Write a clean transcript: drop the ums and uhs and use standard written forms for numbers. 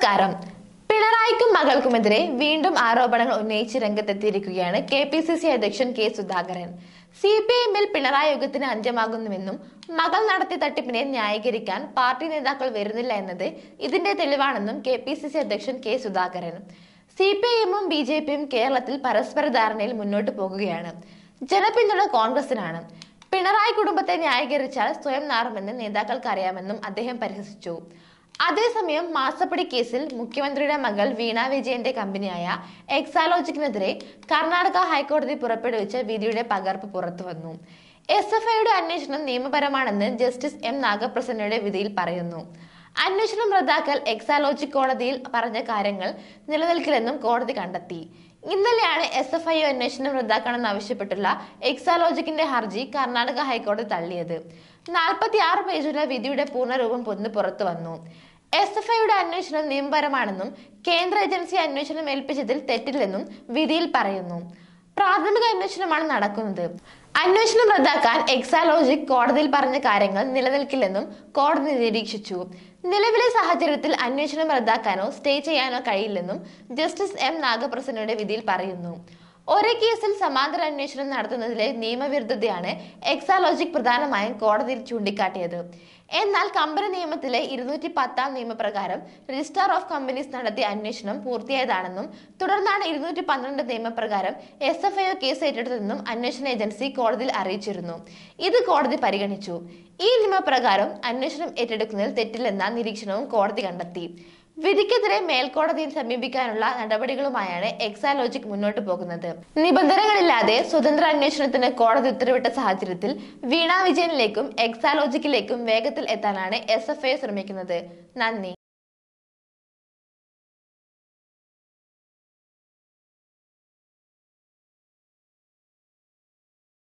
നമസ്കാരം. പിണറായിക്കും മകൾക്കുമെതിരെ വീണ്ടും ആരോപണങ്ങൾ ഉന്നയിച്ച് രംഗത്തെത്തിയിരിക്കുകയാണ് കെപിസിസി അധ്യക്ഷൻ കെ സുധാകരൻ. സിപിഎമ്മിൽ പിണറായി യുഗത്തിന് അന്ത്യമാകുന്നുവെന്നും മകൾ നടത്തിയ തട്ടിപ്പിനെ ന്യായീകരിക്കാൻ പാർട്ടി നേതാക്കൾ വരുന്നില്ല എന്നത് ഇതിന്റെ തെളിവാണെന്നും കെപിസിസി അധ്യക്ഷൻ കെ സുധാകരൻ. സിപിഎമ്മും ബിജെപിയും കേരളത്തിൽ പരസ്പര ധാരണയിൽ മുന്നോട്ട് പോകുകയാണ്. ജനപിന്തുണ കോൺഗ്രസിനാണ്. പിണറായി കുടുംബത്തെ ന്യായീകരിച്ചാൽ സ്വയം നാറുമെന്ന് നേതാക്കൾക്ക് അറിയാമെന്നും അദ്ദേഹം പരിഹസിച്ചു. അതേസമയം മാസപ്പടി കേസിൽ മുഖ്യമന്ത്രിയുടെ മകൾ വീണ വിജയന്റെ കമ്പനിയായ എക്സാലോജിക്കിനെതിരെ കർണാടക ഹൈക്കോടതി പുറപ്പെടുവിച്ച വിധിയുടെ പകർപ്പ് പുറത്തുവന്നു. SFIയുടെ അന്വേഷണം നിയമപരമാണെന്ന് ജസ്റ്റിസ് M നാഗപ്രസന്നയുടെ വിധിയിൽ പറയുന്നു. അന്വേഷണം റദ്ദാക്കൽ എക്സാലോജി കോടതിയിൽ പറഞ്ഞ കാര്യങ്ങൾ നിലനിൽക്കില്ലെന്നും കോടതി കണ്ടെത്തി. ഇന്നലെയാണ് SFI അന്വേഷണം റദ്ദാക്കണമെന്ന് ആവശ്യപ്പെട്ടുള്ള എക്സാലോജിക്കിന്റെ ഹർജി കർണാടക ഹൈക്കോടതി തള്ളിയത്. 46 പേജുള്ള വിധിയുടെ പൂർണ്ണരൂപം പുറത്തു വന്നു. SFIയുടെ അന്വേഷണം നിയമപരമാണെന്നും കേന്ദ്ര ഏജൻസി അന്വേഷണം ഏൽപ്പിച്ചതിൽ തെറ്റില്ലെന്നും വിധിയിൽ പറയുന്നു. പ്രാഥമിക അന്വേഷണമാണ് നടക്കുന്നത്. അന്വേഷണം റദ്ദാക്കാൻ എക്സാലോജി കോടതിയിൽ പറഞ്ഞ കാര്യങ്ങൾ നിലനിൽക്കില്ലെന്നും കോടതി നിരീക്ഷിച്ചു. നിലവിലെ സാഹചര്യത്തിൽ അന്വേഷണം റദ്ദാക്കാനോ സ്റ്റേ ചെയ്യാനോ കഴിയില്ലെന്നും ജസ്റ്റിസ് M നാഗപ്രസന്നയുടെ വിധിയിൽ പറയുന്നു. ഒരേ കേസിൽ സമാന്തര അന്വേഷണം നടത്തുന്നതിലെ നിയമവിരുദ്ധതയാണ് എക്സാലോജിക് പ്രധാനമായും കോടതിയിൽ ചൂണ്ടിക്കാട്ടിയത്. എന്നാൽ കമ്പനി നിയമത്തിലെ 210 നിയമപ്രകാരം രജിസ്ട്രാർ ഓഫ് കമ്പനീസ് നടത്തിയ അന്വേഷണം പൂർത്തിയായതാണെന്നും തുടർന്നാണ് 212 നിയമപ്രകാരം SFIO കേസ് ഏറ്റെടുത്തതെന്നും അന്വേഷണ ഏജൻസി കോടതിയിൽ അറിയിച്ചിരുന്നു. ഇത് കോടതി പരിഗണിച്ചു. ഈ നിയമപ്രകാരം അന്വേഷണം ഏറ്റെടുക്കുന്നതിൽ തെറ്റില്ലെന്ന നിരീക്ഷണവും കോടതി കണ്ടെത്തി. വിധിക്കെതിരെ മേൽക്കോടതിയിൽ സമീപിക്കാനുള്ള നടപടികളുമായാണ് എക്സാലോജിക് മുന്നോട്ട് പോകുന്നത്. നിബന്ധനകളില്ലാതെ സ്വതന്ത്ര അന്വേഷണത്തിന് കോടതി ഉത്തരവിട്ട സാഹചര്യത്തിൽ വീണ വിജയനിലേക്കും എക്സാലോജിക്കിലേക്കും വേഗത്തിൽ എത്താനാണ് SFI ശ്രമിക്കുന്നത്. നന്ദി.